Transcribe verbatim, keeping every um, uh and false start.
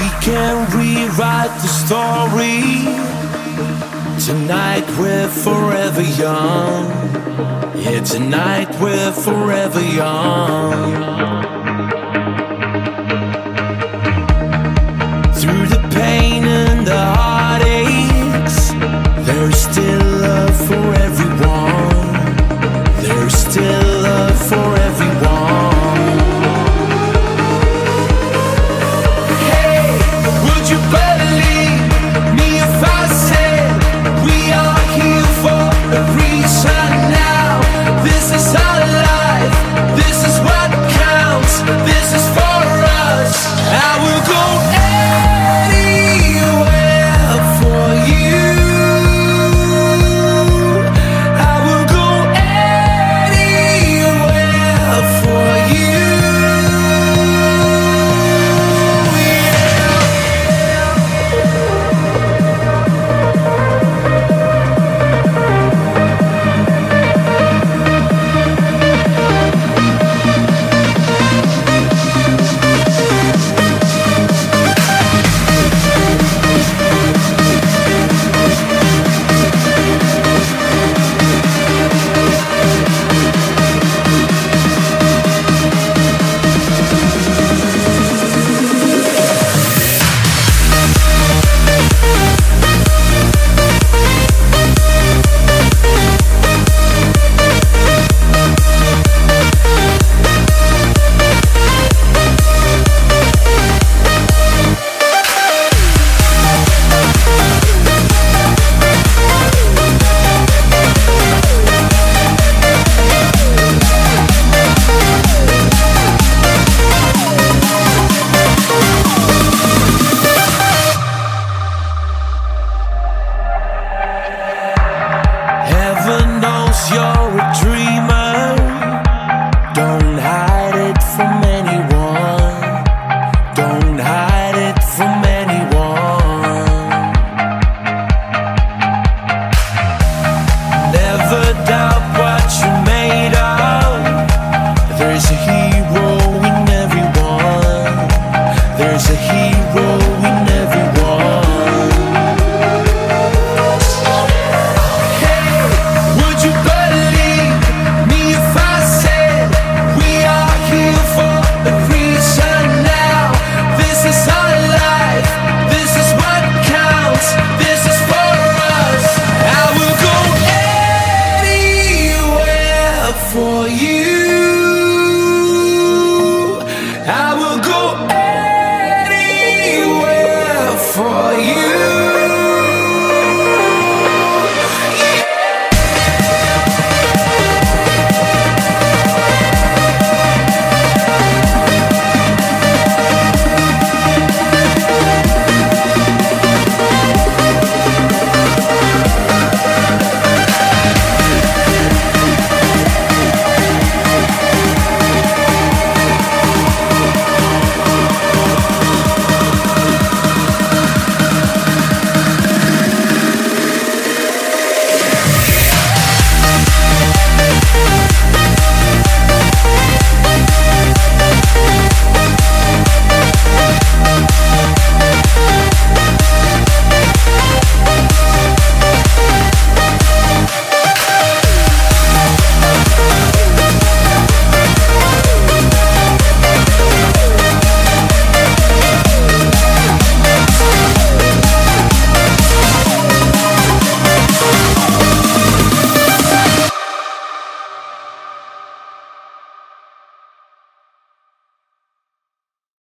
We can rewrite the story. Tonight we're forever young. Yeah, tonight we're forever young. Through the pain and the heartaches, there's still love for everyone. There's still love for everyone. Thank you.